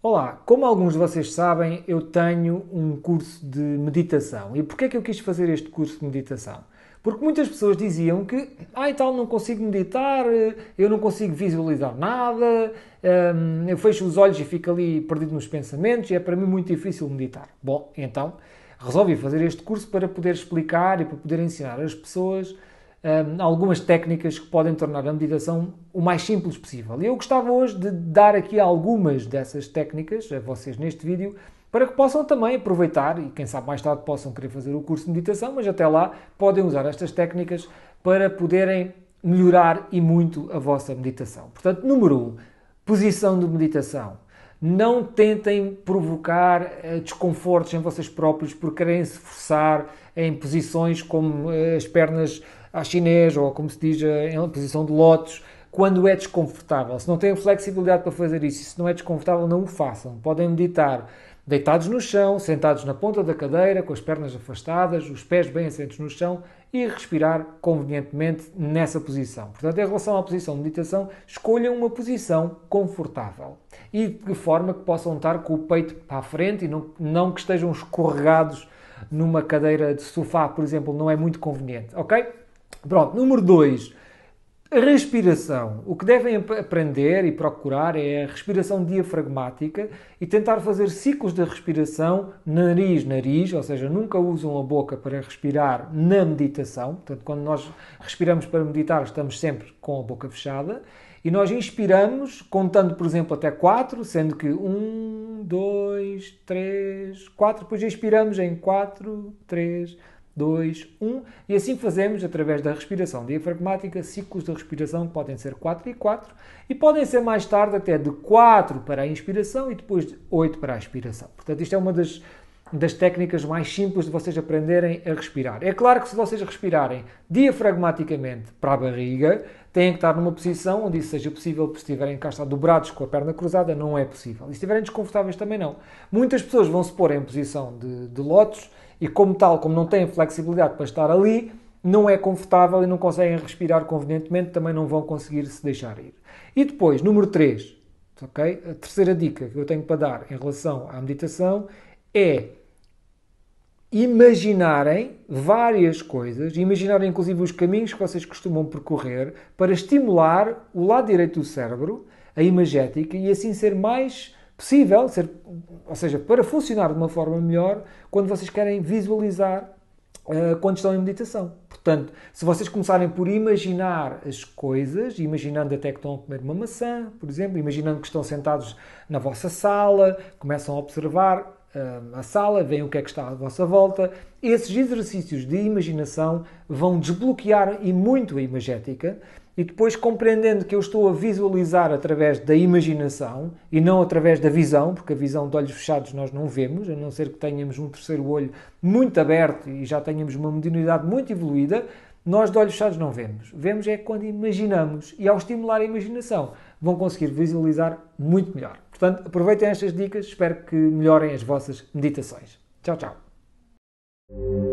Olá, como alguns de vocês sabem, eu tenho um curso de meditação. E porquê é que eu quis fazer este curso de meditação? Porque muitas pessoas diziam que tal, não consigo meditar, eu não consigo visualizar nada, eu fecho os olhos e fico ali perdido nos pensamentos e é para mim muito difícil meditar. Bom, então resolvi fazer este curso para poder explicar e para poder ensinar às pessoas algumas técnicas que podem tornar a meditação o mais simples possível. E eu gostava hoje de dar aqui algumas dessas técnicas a vocês neste vídeo, para que possam também aproveitar e quem sabe mais tarde possam querer fazer o curso de meditação, mas até lá podem usar estas técnicas para poderem melhorar e muito a vossa meditação. Portanto, número 1, posição de meditação. Não tentem provocar desconfortos em vocês próprios por querem se forçar em posições como as pernas à chinesa ou, como se diz, em posição de lótus, quando é desconfortável. Se não têm flexibilidade para fazer isso, se não é desconfortável, não o façam. Podem meditar deitados no chão, sentados na ponta da cadeira, com as pernas afastadas, os pés bem assentos no chão e respirar convenientemente nessa posição. Portanto, em relação à posição de meditação, escolham uma posição confortável e de forma que possam estar com o peito para a frente e não que estejam escorregados numa cadeira de sofá, por exemplo, não é muito conveniente, ok? Pronto, número 2, respiração. O que devem aprender e procurar é a respiração diafragmática e tentar fazer ciclos de respiração nariz-nariz, ou seja, nunca usam a boca para respirar na meditação. Portanto, quando nós respiramos para meditar, estamos sempre com a boca fechada e nós inspiramos contando, por exemplo, até 4, sendo que 1, 2, 3, 4, depois expiramos em 4, 3, 2, 1, e assim fazemos, através da respiração diafragmática, ciclos de respiração que podem ser 4 e 4, e podem ser mais tarde até de 4 para a inspiração e depois de 8 para a expiração. Portanto, isto é uma das técnicas mais simples de vocês aprenderem a respirar. É claro que se vocês respirarem diafragmaticamente para a barriga, têm que estar numa posição onde isso seja possível, porque se estiverem cá dobrados com a perna cruzada, não é possível. E se estiverem desconfortáveis, também não. Muitas pessoas vão se pôr em posição de lótus e, como tal, como não têm flexibilidade para estar ali, não é confortável e não conseguem respirar convenientemente, também não vão conseguir se deixar ir. E depois, número 3, okay? A terceira dica que eu tenho para dar em relação à meditação é imaginarem várias coisas, imaginarem inclusive os caminhos que vocês costumam percorrer para estimular o lado direito do cérebro, a imagética, e assim ser mais possível, ou seja, para funcionar de uma forma melhor quando vocês querem visualizar quando estão em meditação. Portanto, se vocês começarem por imaginar as coisas, imaginando até que estão a comer uma maçã, por exemplo, imaginando que estão sentados na vossa sala, começam a observar a sala, veem o que é que está à vossa volta. Esses exercícios de imaginação vão desbloquear e muito a imagética e depois, compreendendo que eu estou a visualizar através da imaginação e não através da visão, porque a visão de olhos fechados nós não vemos, a não ser que tenhamos um terceiro olho muito aberto e já tenhamos uma mediunidade muito evoluída, nós de olhos fechados não vemos. Vemos é quando imaginamos e, ao estimular a imaginação, vão conseguir visualizar muito melhor. Portanto, aproveitem estas dicas, espero que melhorem as vossas meditações. Tchau, tchau!